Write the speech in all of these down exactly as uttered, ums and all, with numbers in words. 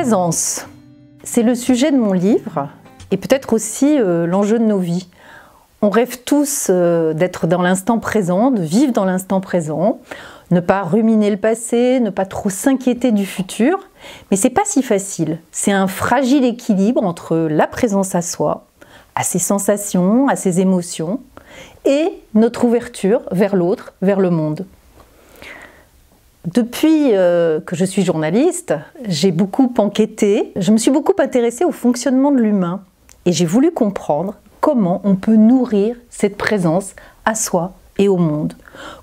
Présence, c'est le sujet de mon livre et peut-être aussi euh, l'enjeu de nos vies. On rêve tous euh, d'être dans l'instant présent, de vivre dans l'instant présent, ne pas ruminer le passé, ne pas trop s'inquiéter du futur, mais c'est pas si facile. C'est un fragile équilibre entre la présence à soi, à ses sensations, à ses émotions et notre ouverture vers l'autre, vers le monde. Depuis euh, que je suis journaliste, j'ai beaucoup enquêté, je me suis beaucoup intéressée au fonctionnement de l'humain et j'ai voulu comprendre comment on peut nourrir cette présence à soi et au monde.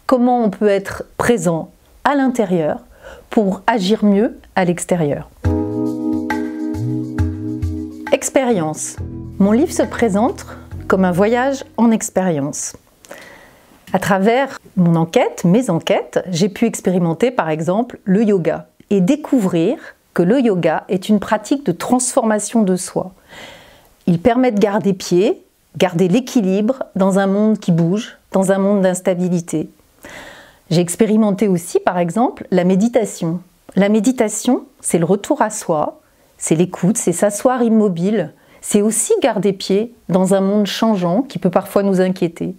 Comment on peut être présent à l'intérieur pour agir mieux à l'extérieur. Expérience. Mon livre se présente comme un voyage en expérience. À travers mon enquête, mes enquêtes, j'ai pu expérimenter par exemple le yoga et découvrir que le yoga est une pratique de transformation de soi. Il permet de garder pied, garder l'équilibre dans un monde qui bouge, dans un monde d'instabilité. J'ai expérimenté aussi par exemple la méditation. La méditation, c'est le retour à soi, c'est l'écoute, c'est s'asseoir immobile, c'est aussi garder pied dans un monde changeant qui peut parfois nous inquiéter.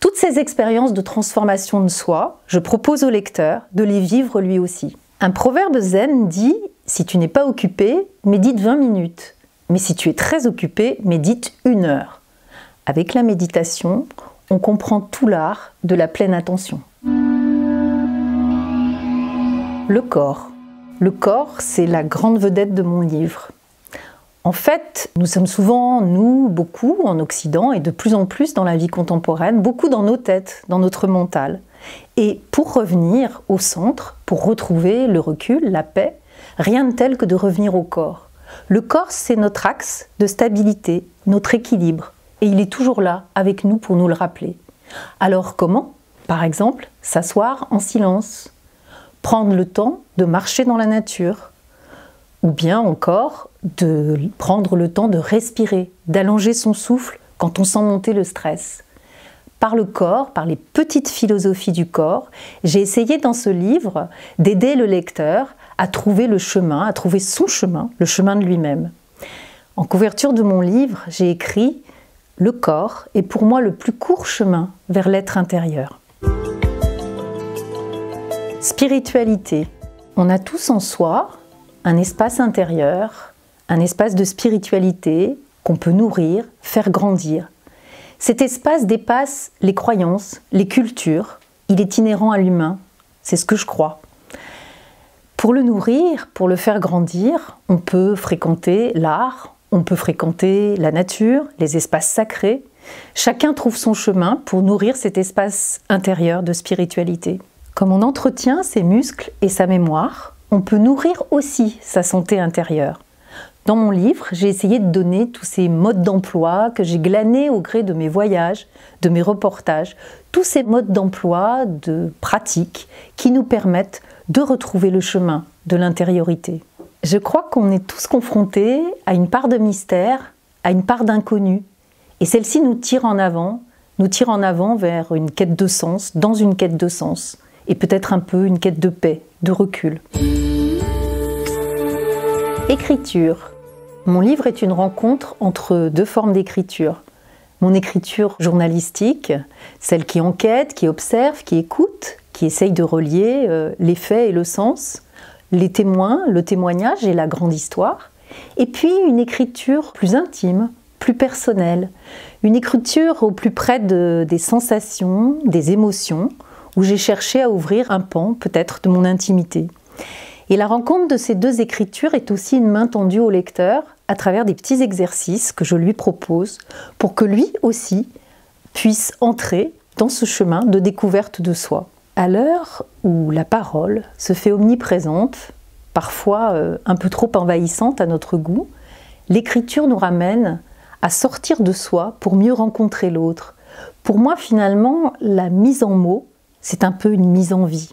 Toutes ces expériences de transformation de soi, je propose au lecteur de les vivre lui aussi. Un proverbe zen dit « Si tu n'es pas occupé, médite vingt minutes. Mais si tu es très occupé, médite une heure. » Avec la méditation, on comprend tout l'art de la pleine attention. Le corps. Le corps, c'est la grande vedette de mon livre. En fait, nous sommes souvent, nous, beaucoup, en Occident, et de plus en plus dans la vie contemporaine, beaucoup dans nos têtes, dans notre mental. Et pour revenir au centre, pour retrouver le recul, la paix, rien de tel que de revenir au corps. Le corps, c'est notre axe de stabilité, notre équilibre, et il est toujours là, avec nous, pour nous le rappeler. Alors comment? Par exemple, s'asseoir en silence, prendre le temps de marcher dans la nature, ou bien encore de prendre le temps de respirer, d'allonger son souffle quand on sent monter le stress. Par le corps, par les petites philosophies du corps, j'ai essayé dans ce livre d'aider le lecteur à trouver le chemin, à trouver son chemin, le chemin de lui-même. En couverture de mon livre, j'ai écrit « Le corps est pour moi le plus court chemin vers l'être intérieur ». Spiritualité. On a tous en soi un espace intérieur, un espace de spiritualité qu'on peut nourrir, faire grandir. Cet espace dépasse les croyances, les cultures, il est inhérent à l'humain, c'est ce que je crois. Pour le nourrir, pour le faire grandir, on peut fréquenter l'art, on peut fréquenter la nature, les espaces sacrés. Chacun trouve son chemin pour nourrir cet espace intérieur de spiritualité. Comme on entretient ses muscles et sa mémoire, on peut nourrir aussi sa santé intérieure. Dans mon livre, j'ai essayé de donner tous ces modes d'emploi que j'ai glanés au gré de mes voyages, de mes reportages, tous ces modes d'emploi, de pratiques qui nous permettent de retrouver le chemin de l'intériorité. Je crois qu'on est tous confrontés à une part de mystère, à une part d'inconnu, et celle-ci nous tire en avant, nous tire en avant vers une quête de sens, dans une quête de sens, et peut-être un peu une quête de paix, de recul. Écriture. Mon livre est une rencontre entre deux formes d'écriture. Mon écriture journalistique, celle qui enquête, qui observe, qui écoute, qui essaye de relier euh, les faits et le sens, les témoins, le témoignage et la grande histoire. Et puis une écriture plus intime, plus personnelle, une écriture au plus près de, des sensations, des émotions, où j'ai cherché à ouvrir un pan, peut-être, de mon intimité. Et la rencontre de ces deux écritures est aussi une main tendue au lecteur à travers des petits exercices que je lui propose pour que lui aussi puisse entrer dans ce chemin de découverte de soi. À l'heure où la parole se fait omniprésente, parfois un peu trop envahissante à notre goût, l'écriture nous ramène à sortir de soi pour mieux rencontrer l'autre. Pour moi, finalement, la mise en mots, c'est un peu une mise en vie.